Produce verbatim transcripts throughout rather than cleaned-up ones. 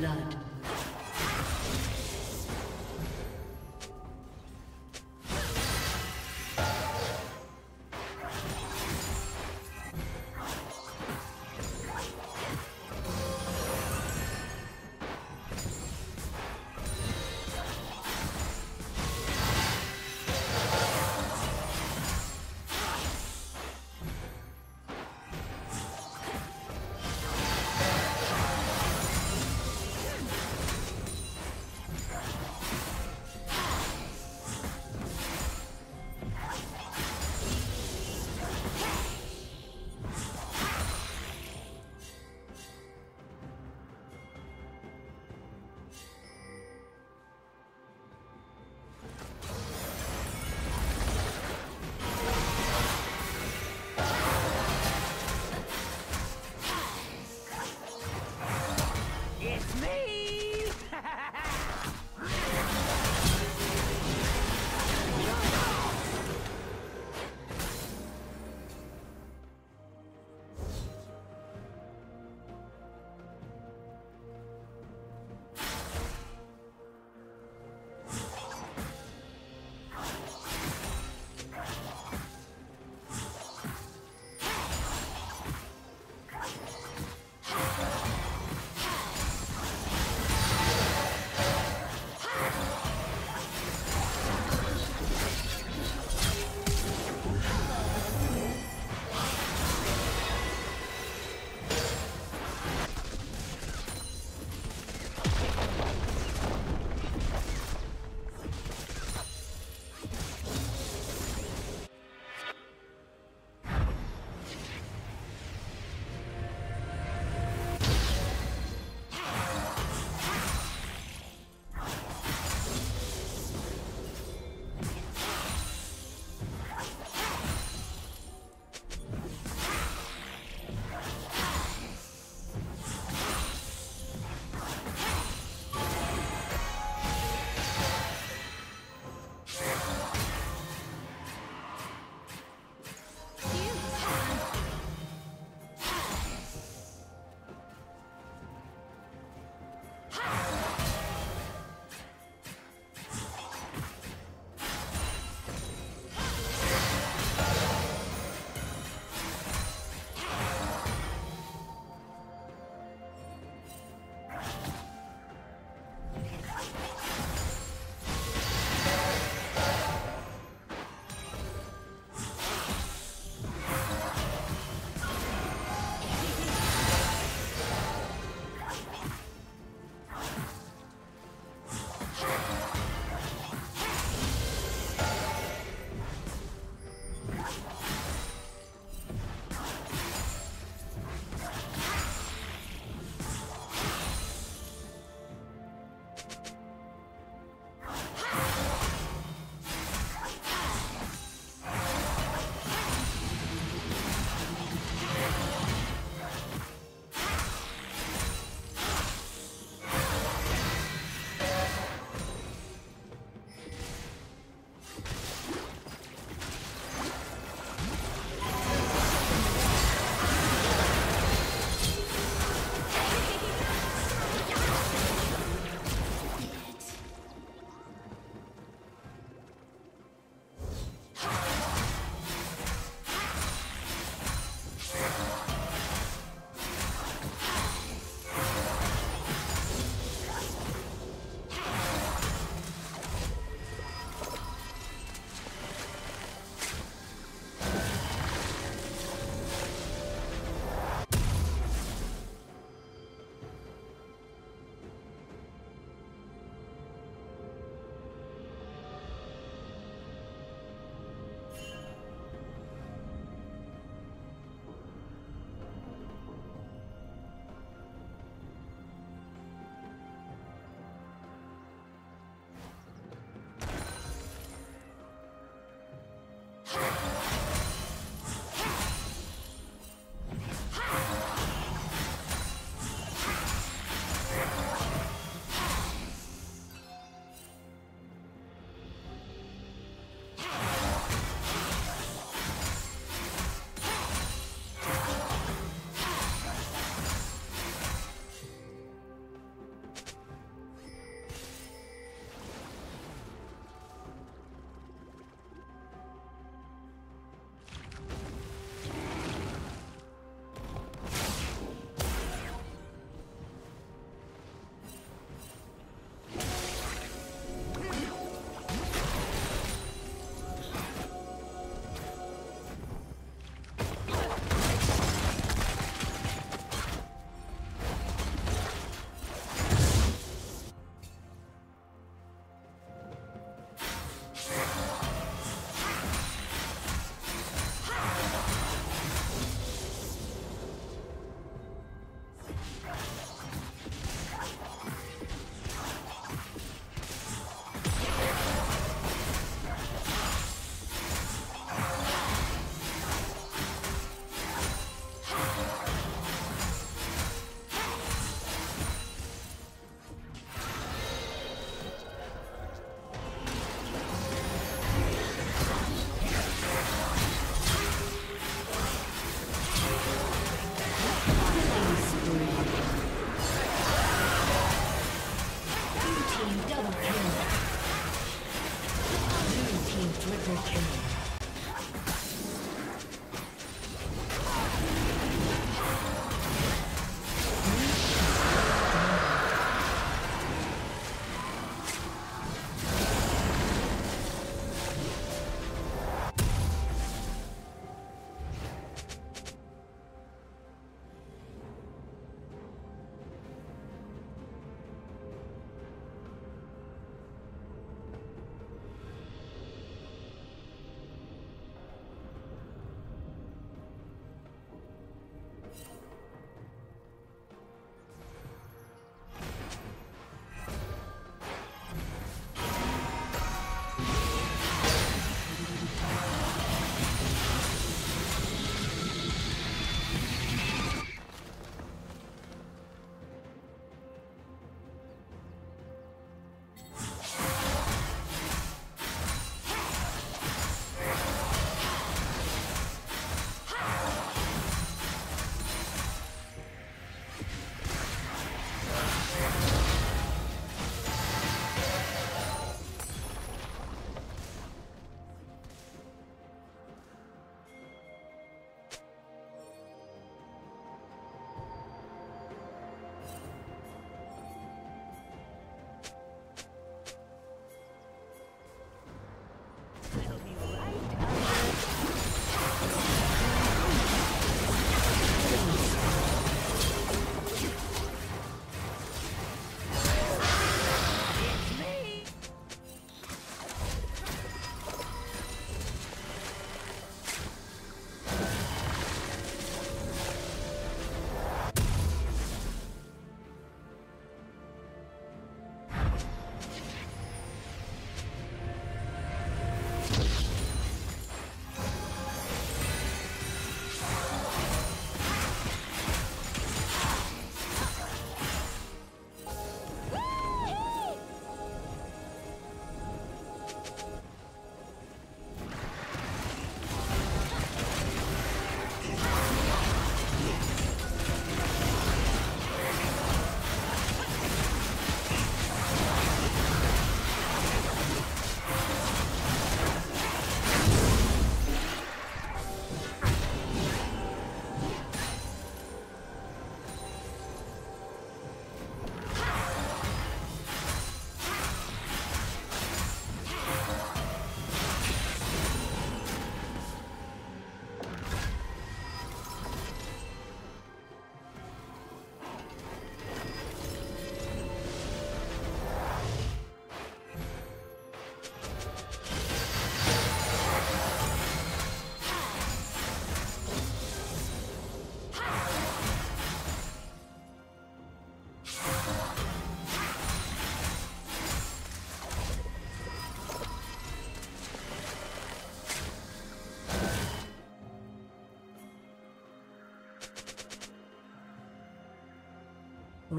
blood.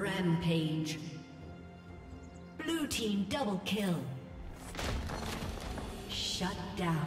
Rampage. Blue team double kill. Shut down.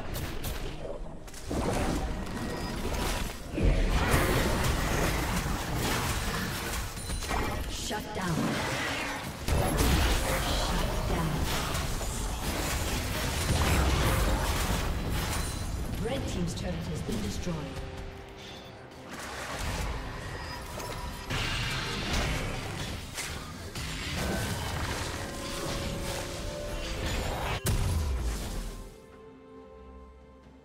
Red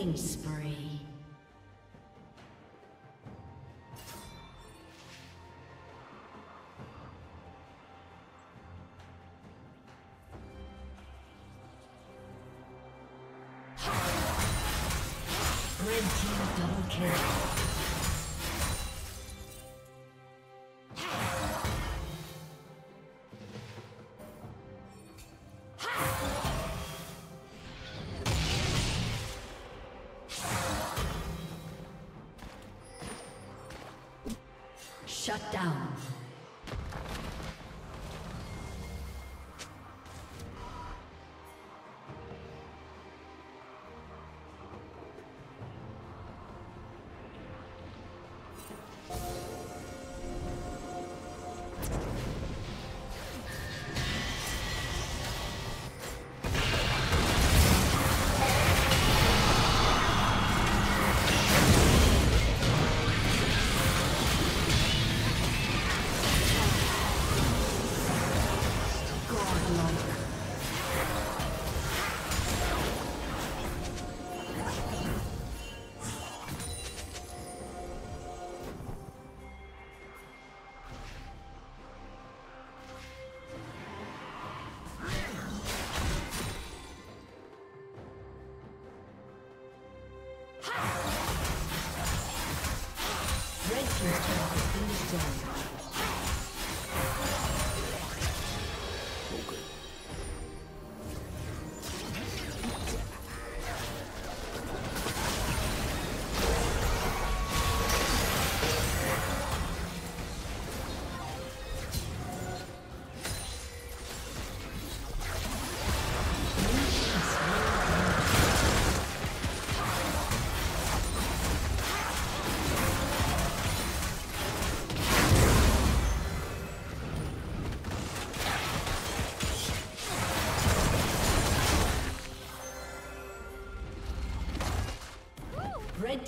Killing spree. Red team double kill. Shut down. Red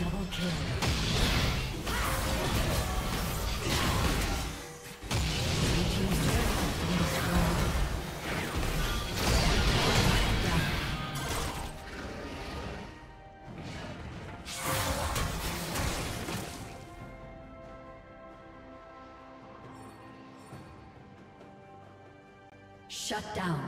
Double kill. Shut down.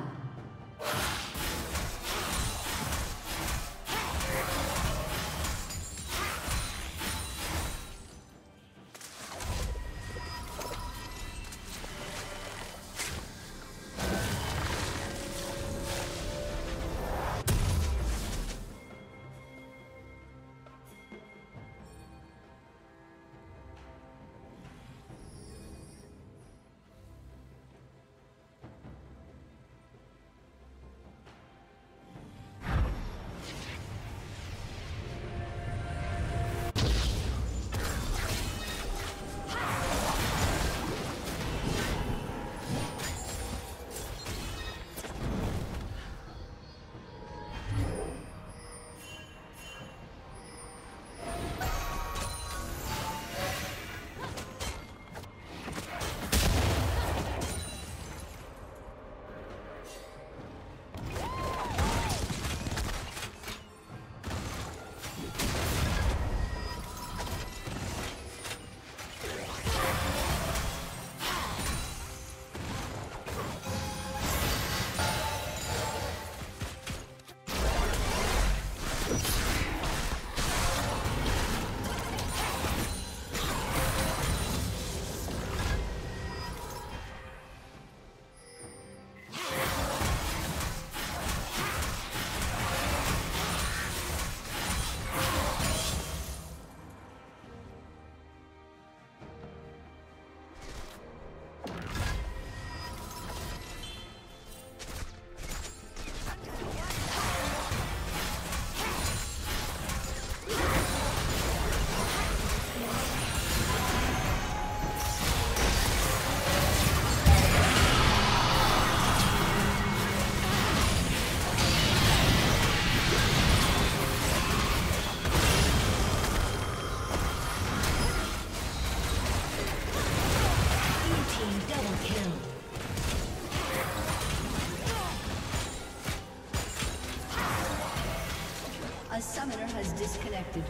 A summoner has disconnected.